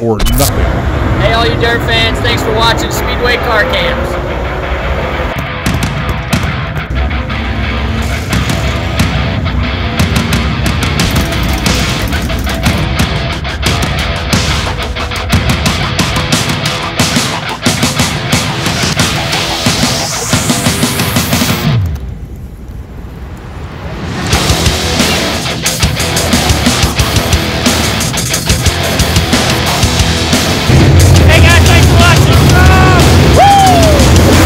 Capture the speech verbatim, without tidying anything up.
or nothing. Hey, all you dirt fans, thanks for watching Speedway Car Cams. Woo!